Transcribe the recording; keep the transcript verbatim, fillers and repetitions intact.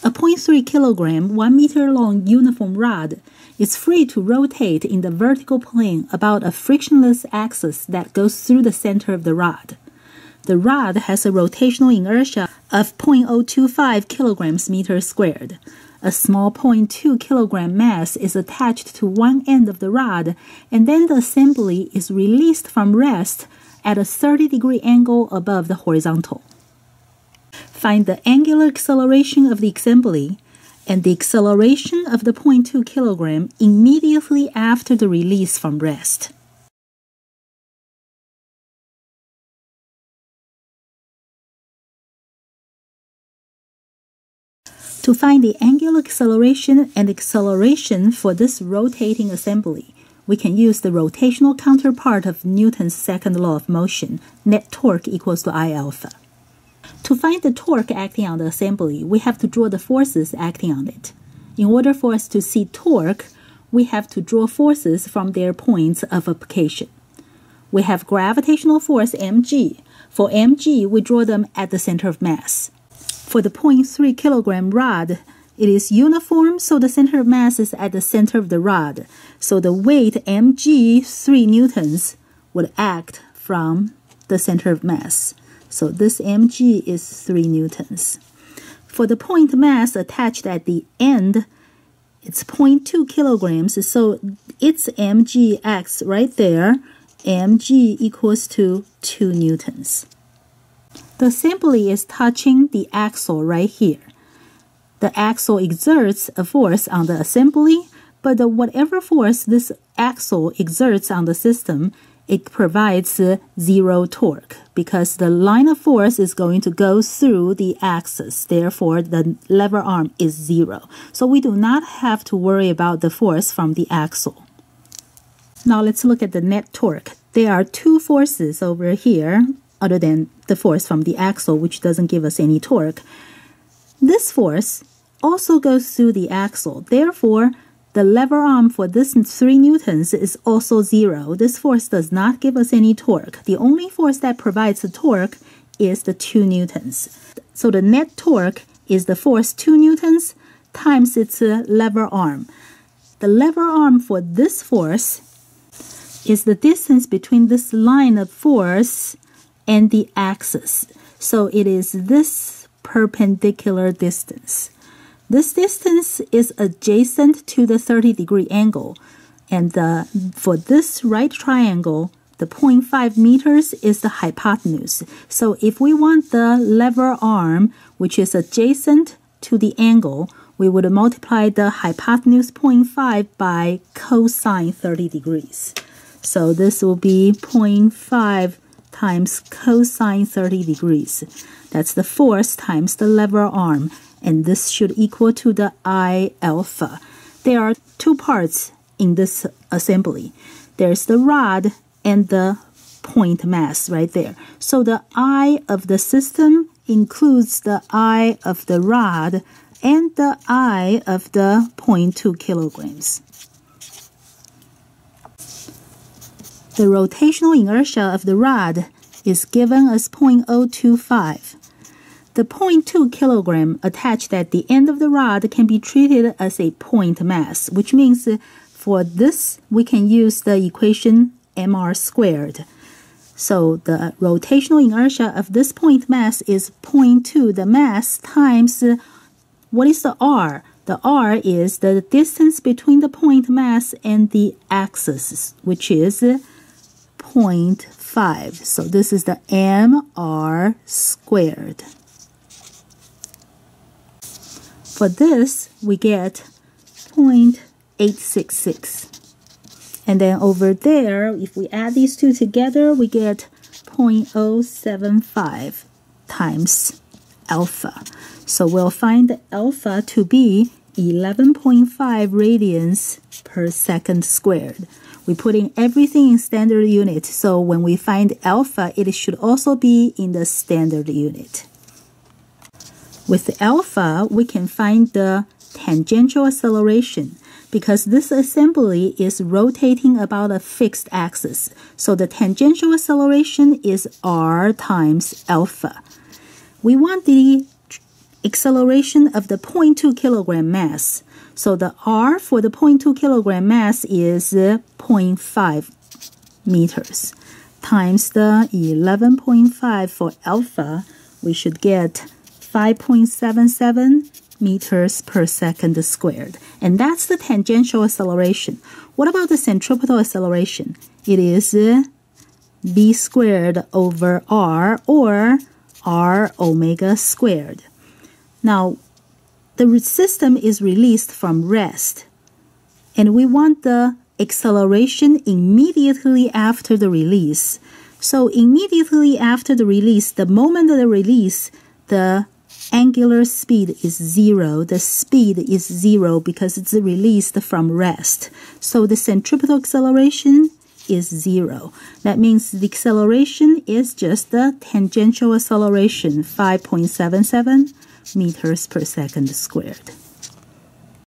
A zero point three kilogram, one meter long uniform rod is free to rotate in the vertical plane about a frictionless axis that goes through the center of the rod. The rod has a rotational inertia of zero point zero two five kilograms meters squared. A small zero point two kilogram mass is attached to one end of the rod, and then the assembly is released from rest at a thirty degree angle above the horizontal. Find the angular acceleration of the assembly and the acceleration of the zero point two kilogram immediately after the release from rest. To find the angular acceleration and acceleration for this rotating assembly, we can use the rotational counterpart of Newton's second law of motion, net torque equals to I alpha. To find the torque acting on the assembly, we have to draw the forces acting on it. In order for us to see torque, we have to draw forces from their points of application. We have gravitational force mg. For mg, we draw them at the center of mass. For the zero point three kilogram rod, it is uniform, so the center of mass is at the center of the rod. So the weight mg, three newtons, would act from the center of mass. So this mg is three newtons. For the point mass attached at the end, it's zero point two kilograms, so its mg acts right there. mg equals to two newtons. The assembly is touching the axle right here. The axle exerts a force on the assembly, but the whatever force this axle exerts on the system, it provides zero torque because the line of force is going to go through the axis. Therefore, the lever arm is zero. So we do not have to worry about the force from the axle. Now let's look at the net torque. There are two forces over here other than the force from the axle, which doesn't give us any torque. This force also goes through the axle. Therefore, the lever arm for this three newtons is also zero. This force does not give us any torque. The only force that provides the torque is the two newtons. So the net torque is the force two newtons times its lever arm. The lever arm for this force is the distance between this line of force and the axis. So it is this perpendicular distance. This distance is adjacent to the thirty degree angle, and uh, for this right triangle, the zero point five meters is the hypotenuse. So if we want the lever arm, which is adjacent to the angle, we would multiply the hypotenuse zero point five by cosine thirty degrees. So this will be zero point five times cosine thirty degrees. That's the force times the lever arm. And this should equal to the I alpha. There are two parts in this assembly. There's the rod and the point mass right there. So the I of the system includes the I of the rod and the I of the zero point two kilograms. The rotational inertia of the rod is given as zero point zero two five. The zero point two kilogram attached at the end of the rod can be treated as a point mass, which means for this we can use the equation mr squared. So the rotational inertia of this point mass is zero point two, the mass, times what is the r? The r is the distance between the point mass and the axis, which is zero point five. So this is the mr squared. For this, we get zero point eight six six. And then over there, if we add these two together, we get zero point zero seven five times alpha. So we'll find the alpha to be eleven point five radians per second squared. We put in everything in standard unit, so when we find alpha, it should also be in the standard unit. With alpha, we can find the tangential acceleration because this assembly is rotating about a fixed axis. So the tangential acceleration is r times alpha. We want the acceleration of the zero point two kilogram mass. So the R for the zero point two kilogram mass is zero point five meters times the eleven point five for alpha. We should get five point seven seven meters per second squared. And that's the tangential acceleration. What about the centripetal acceleration? It is v squared over r, or r omega squared. Now, the system is released from rest, and we want the acceleration immediately after the release. So immediately after the release, the moment of the release, the angular speed is zero. The speed is zero because it's released from rest. So the centripetal acceleration is zero. That means the acceleration is just the tangential acceleration, five point seven seven meters per second squared.